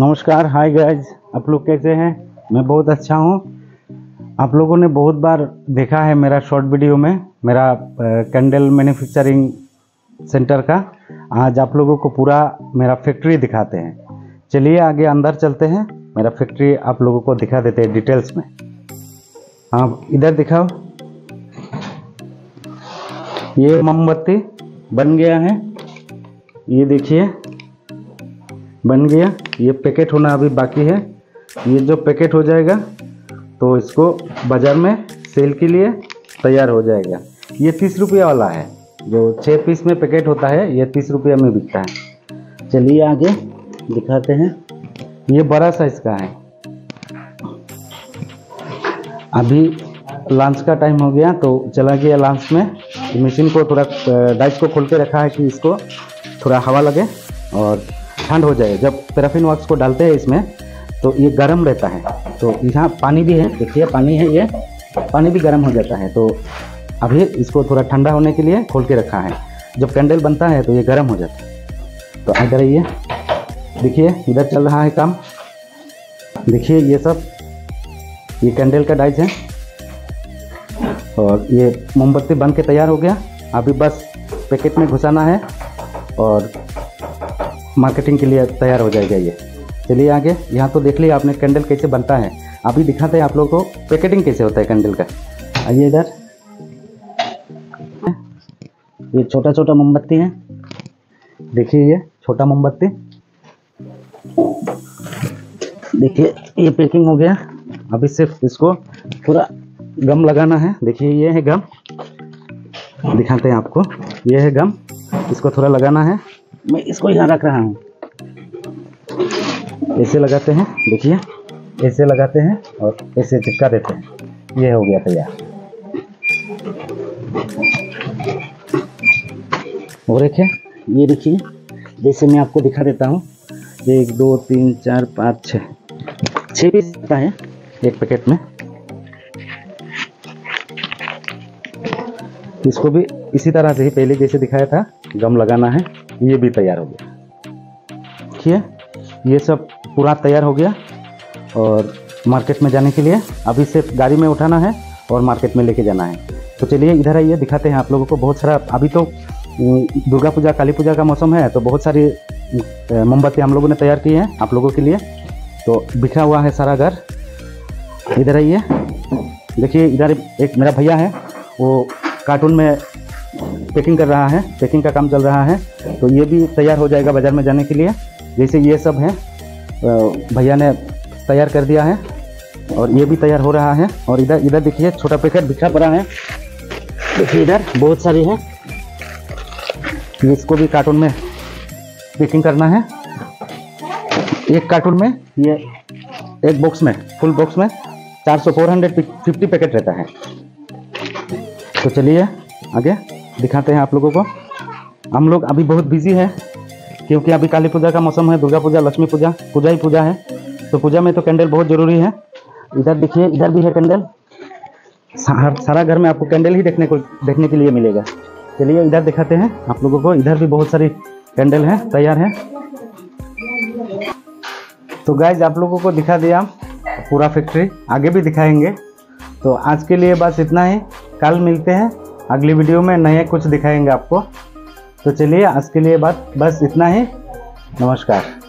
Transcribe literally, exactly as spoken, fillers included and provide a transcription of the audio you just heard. नमस्कार, hi guys, आप लोग कैसे हैं? मैं बहुत अच्छा हूँ। आप लोगों ने बहुत बार देखा है मेरा शॉर्ट वीडियो में मेरा कैंडल मैन्युफैक्चरिंग सेंटर का। आज आप लोगों को पूरा मेरा फैक्ट्री दिखाते हैं। चलिए आगे अंदर चलते हैं, मेरा फैक्ट्री आप लोगों को दिखा देते हैं डिटेल्स में। हाँ, इधर दिखाओ। ये मोमबत्ती बन गया है, ये देखिए बन गया। ये पैकेट होना अभी बाकी है। ये जो पैकेट हो जाएगा तो इसको बाज़ार में सेल के लिए तैयार हो जाएगा। ये तीस रुपया वाला है, जो छः पीस में पैकेट होता है, ये तीस रुपया में बिकता है। चलिए आगे दिखाते हैं। ये बड़ा साइज़ का है। अभी लंच का टाइम हो गया तो चला गया लंच में। मशीन को थोड़ा डाइस को खोल के रखा है कि इसको थोड़ा हवा लगे और ठंड हो जाए। जब पैराफिन वॉक्स को डालते हैं इसमें तो ये गर्म रहता है। तो यहाँ पानी भी है, देखिए पानी है, ये पानी भी गर्म हो जाता है। तो अभी इसको थोड़ा ठंडा होने के लिए खोल के रखा है। जब कैंडल बनता है तो ये गर्म हो जाता है। तो इधर ये देखिए, इधर चल रहा है काम। देखिए ये सब ये कैंडल का डाइस है और ये मोमबत्ती बन के तैयार हो गया। अभी बस पैकेट में घुसाना है और मार्केटिंग के लिए तैयार हो जाएगा ये। चलिए आगे। यहाँ तो देख लिया आपने कैंडल कैसे बनता है। अभी दिखाते हैं आप लोगों को पैकेटिंग कैसे होता है कैंडल का। आइए इधर। ये छोटा छोटा मोमबत्ती है, देखिए ये छोटा मोमबत्ती। देखिए ये पैकिंग हो गया। अभी सिर्फ इसको पूरा गम लगाना है। देखिए ये है गम, दिखाते हैं आपको। ये है गम, इसको थोड़ा लगाना है। मैं इसको यहाँ रख रहा हूँ। ऐसे लगाते हैं, देखिए ऐसे लगाते हैं और ऐसे चिपका देते हैं। ये हो गया तैयार। और एक है, ये देखिए, जैसे मैं आपको दिखा देता हूँ। एक दो तीन चार पाँच छः छः पीस आता है एक पैकेट में। इसको भी इसी तरह से ही पहले जैसे दिखाया था गम लगाना है। ये भी तैयार हो गया। देखिए ये सब पूरा तैयार हो गया और मार्केट में जाने के लिए अभी सिर्फ गाड़ी में उठाना है और मार्केट में लेके जाना है। तो चलिए इधर आइए, दिखाते हैं आप लोगों को बहुत सारा। अभी तो दुर्गा पूजा काली पूजा का मौसम है तो बहुत सारी मोमबत्ती हम लोगों ने तैयार की है आप लोगों के लिए। तो बिखरा हुआ है सारा घर। इधर आइए, देखिए इधर एक मेरा भैया है, वो कार्टून में पैकिंग कर रहा है, पैकिंग का काम चल रहा है। तो ये भी तैयार हो जाएगा बाज़ार में जाने के लिए। जैसे ये सब है भैया ने तैयार कर दिया है और ये भी तैयार हो रहा है। और इधर इधर देखिए छोटा पैकेट बिखरा पड़ा है। देखिए इधर बहुत सारी है, इसको भी कार्टून में पैकिंग करना है। एक कार्टून में ये एक बॉक्स में, फुल बॉक्स में चार सौ फोर हंड्रेड फिफ्टी पैकेट रहता है। तो चलिए आगे दिखाते हैं आप लोगों को। हम लोग अभी बहुत बिजी है क्योंकि अभी काली पूजा का मौसम है, दुर्गा पूजा, लक्ष्मी पूजा, पूजा ही पूजा है। तो पूजा में तो कैंडल बहुत ज़रूरी है। इधर देखिए, इधर भी है कैंडल। सार, सारा घर में आपको कैंडल ही देखने को देखने के लिए मिलेगा। चलिए इधर दिखाते हैं आप लोगों को। इधर भी बहुत सारी कैंडल है, तैयार है। तो गाइज आप लोगों को दिखा दिया पूरा फैक्ट्री, आगे भी दिखाएंगे। तो आज के लिए बस इतना ही। कल मिलते हैं अगली वीडियो में, नए कुछ दिखाएंगे आपको। तो चलिए आज के लिए बात बस इतना ही। नमस्कार।